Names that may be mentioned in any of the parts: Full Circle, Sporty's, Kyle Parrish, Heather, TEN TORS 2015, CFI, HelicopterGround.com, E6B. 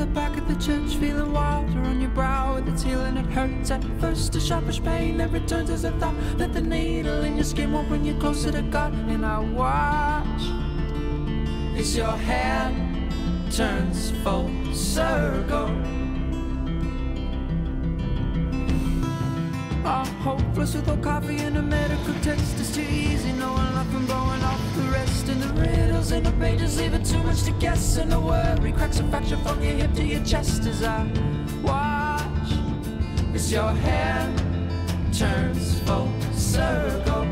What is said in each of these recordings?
the back of the church, feeling wilder on your brow with its healing. It hurts at first, a sharpish pain that returns as a thought that the needle in your skin won't bring you closer to God. And I watch as your hand turns full circle. I'm hopeless with no coffee and a medical text. It's too easy knowing life and blowing off the rest. And the riddles in the pages leave it too much to guess. And the worry cracks a fracture from your hip to your chest. As I watch as your hand turns full circle.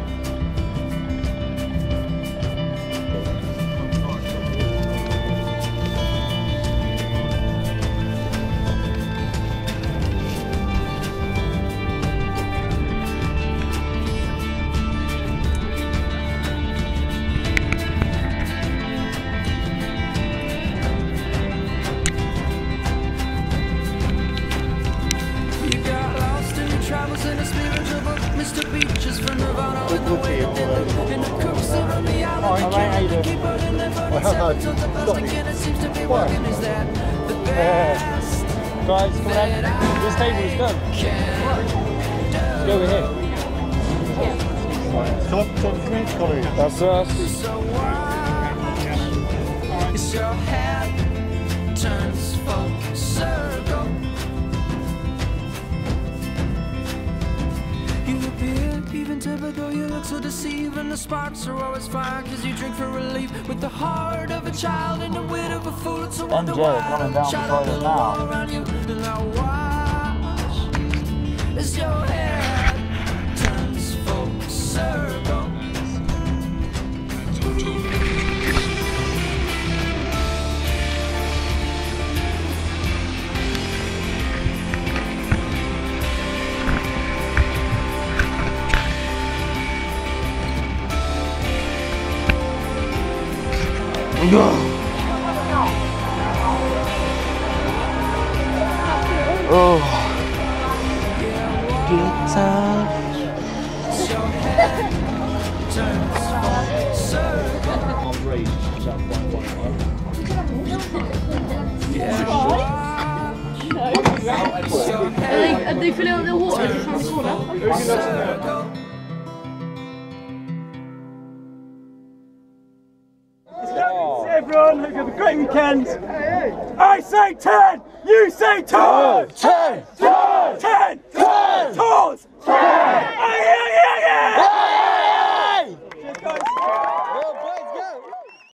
In a spiritual book, Mr. Beaches from Nirvana with the way it did look. In a cursor on the island, I keep on in there for acceptance of the plastic. And it seems to be working. Is that the best? Guys, come on. This table is done. Let's go in here. Top 3 that's us. So why is your head turns full circle? Even typical, you look so deceiving. The sparks are always fine, cause you drink for relief with the heart of a child and the wit of a fool. It's a wonder why I'm a child of the wall around you. And I watch as your hair turns full circle. Oh, get up. Are they filling out their water just around the corner? Everyone, hope you have a great weekend. I say 10, you say TORS! 10 TORS!